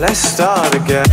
Let's start again.